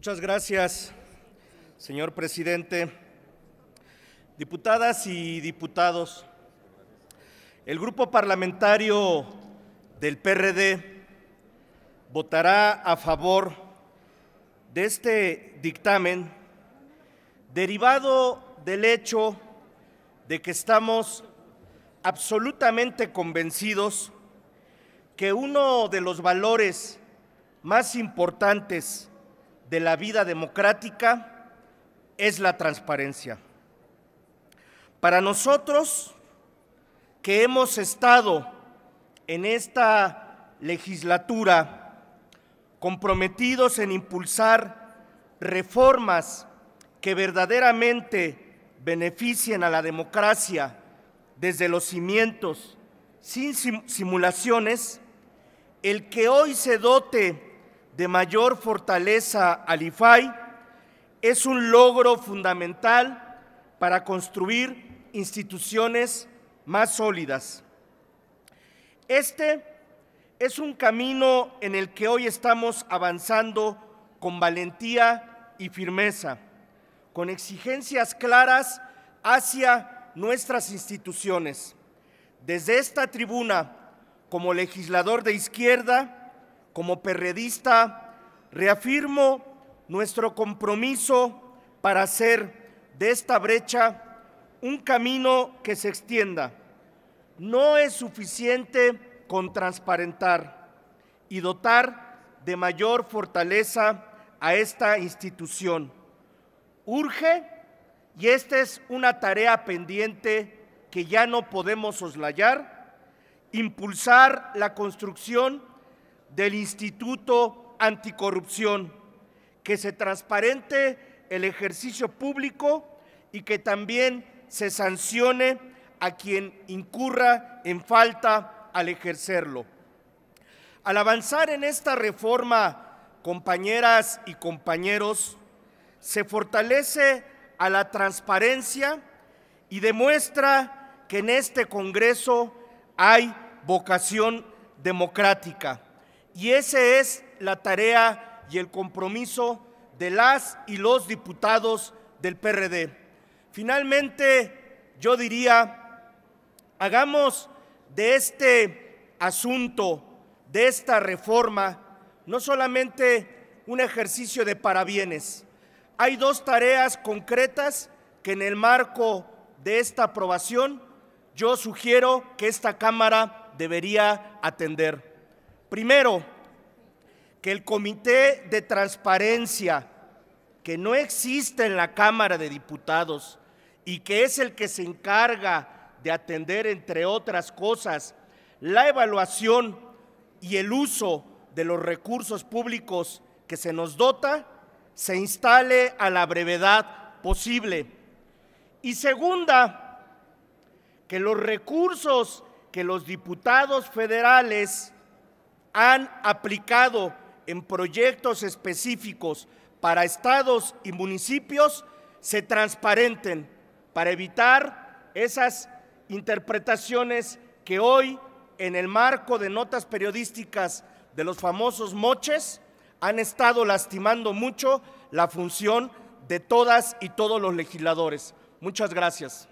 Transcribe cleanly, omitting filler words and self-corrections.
Muchas gracias, señor presidente. Diputadas y diputados, el grupo parlamentario del PRD votará a favor de este dictamen derivado del hecho de que estamos absolutamente convencidos que uno de los valores más importantes de la vida democrática es la transparencia. Para nosotros, que hemos estado en esta legislatura comprometidos en impulsar reformas que verdaderamente beneficien a la democracia desde los cimientos, sin simulaciones, el que hoy se dote de mayor fortaleza al IFAI es un logro fundamental para construir instituciones más sólidas. Este es un camino en el que hoy estamos avanzando con valentía y firmeza, con exigencias claras hacia nuestras instituciones. Desde esta tribuna, como legislador de izquierda, como perredista, reafirmo nuestro compromiso para hacer de esta brecha un camino que se extienda. No es suficiente con transparentar y dotar de mayor fortaleza a esta institución. Urge, y esta es una tarea pendiente que ya no podemos soslayar, impulsar la construcción del Instituto Anticorrupción, que se transparente el ejercicio público y que también se sancione a quien incurra en falta al ejercerlo. Al avanzar en esta reforma, compañeras y compañeros, se fortalece a la transparencia y demuestra que en este Congreso hay vocación democrática. Y esa es la tarea y el compromiso de las y los diputados del PRD. Finalmente, yo diría, hagamos de este asunto, de esta reforma, no solamente un ejercicio de parabienes. Hay dos tareas concretas que en el marco de esta aprobación yo sugiero que esta Cámara debería atender. Primero, que el Comité de Transparencia, que no existe en la Cámara de Diputados, y que es el que se encarga de atender, entre otras cosas, la evaluación y el uso de los recursos públicos que se nos dota, se instale a la brevedad posible. Y segunda, que los recursos que los diputados federales han aplicado en proyectos específicos para estados y municipios se transparenten, para evitar esas interpretaciones que hoy, en el marco de notas periodísticas de los famosos moches, han estado lastimando mucho la función de todas y todos los legisladores. Muchas gracias.